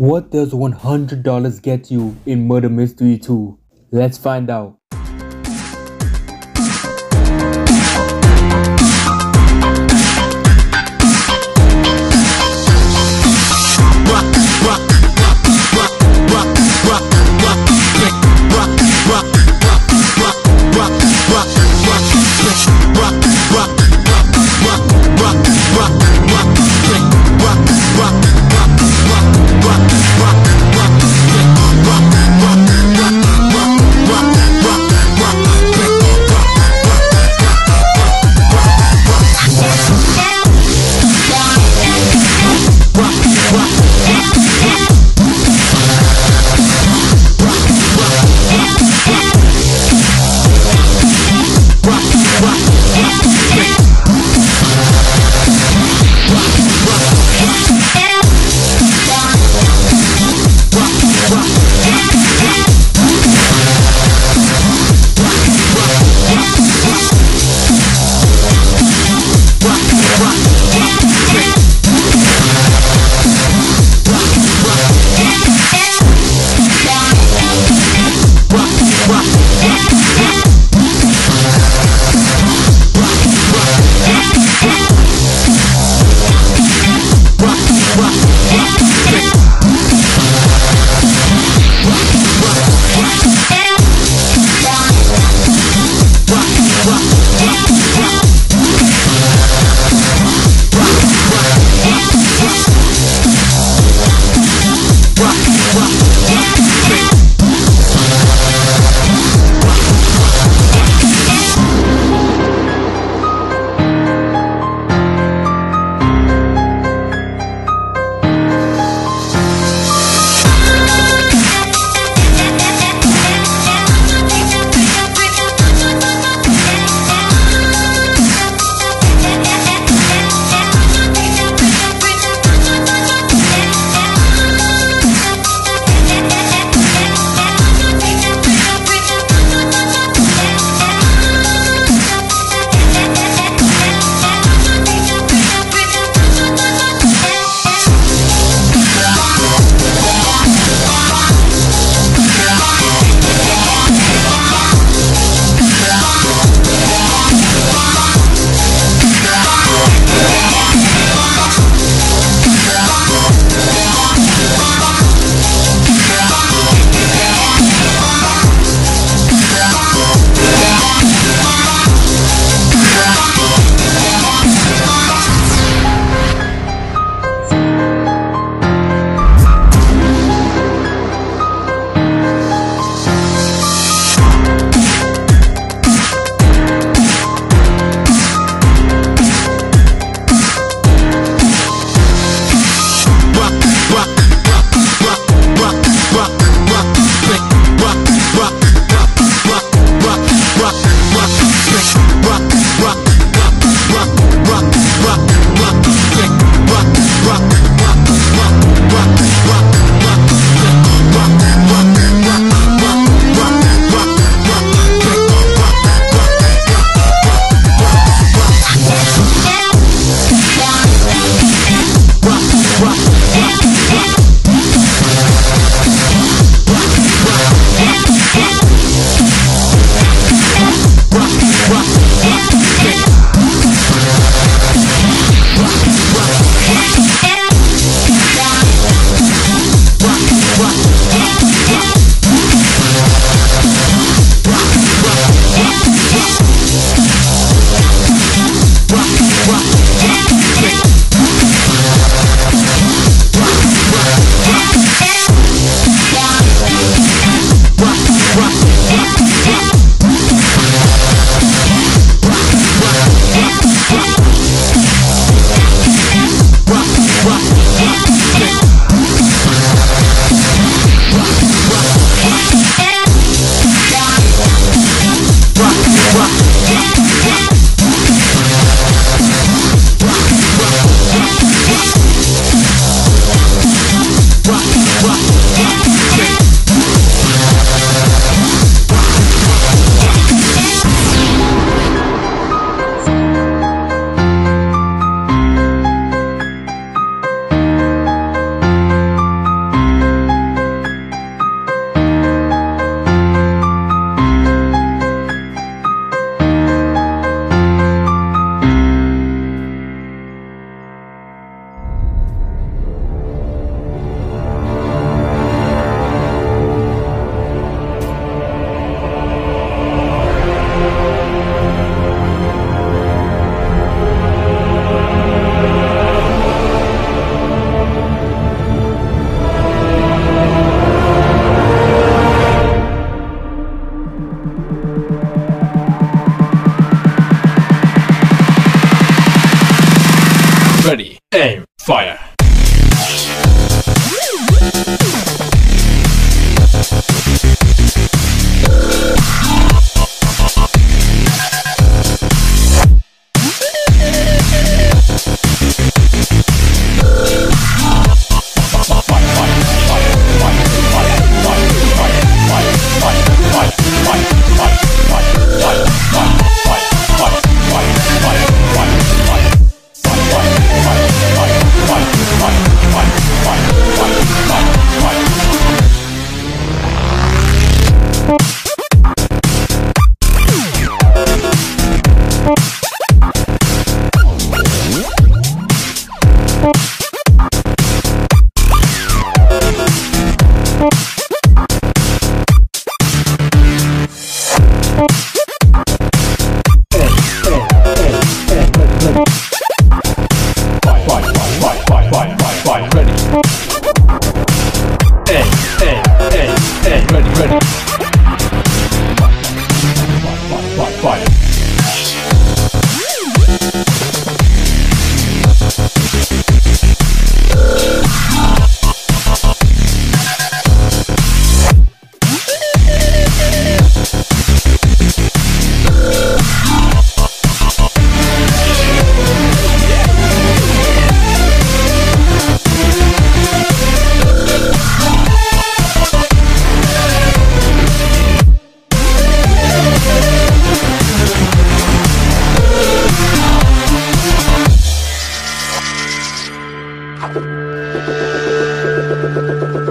What does $100 get you in Murder Mystery 2? Let's find out. said, ready.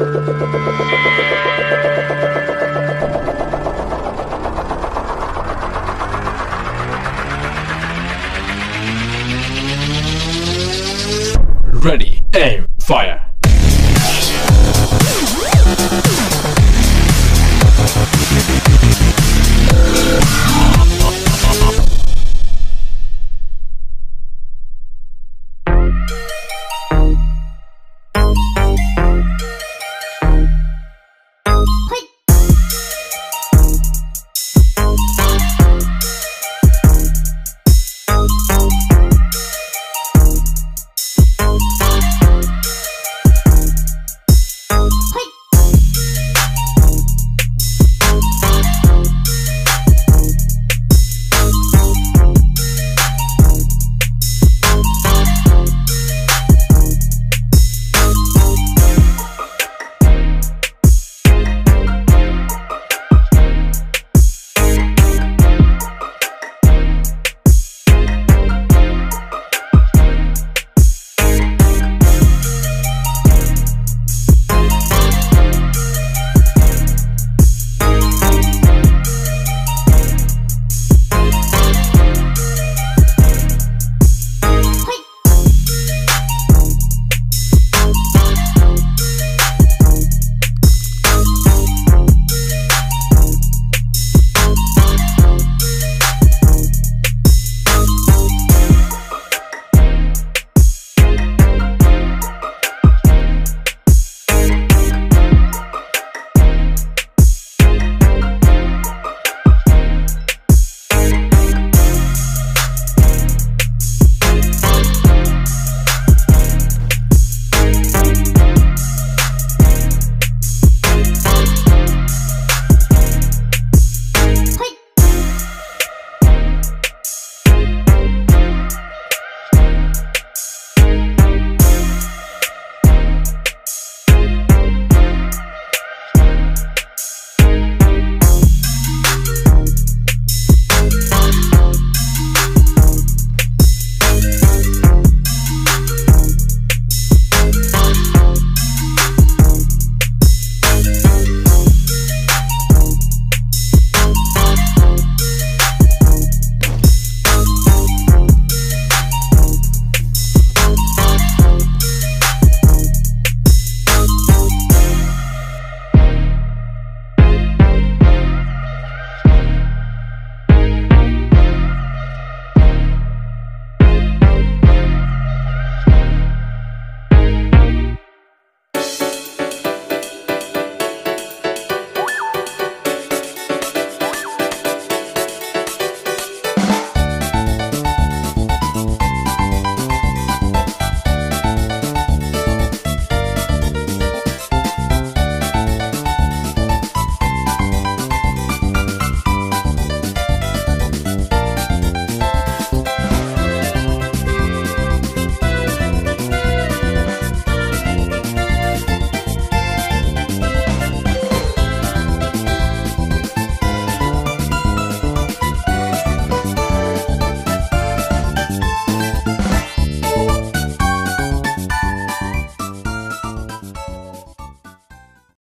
Fire.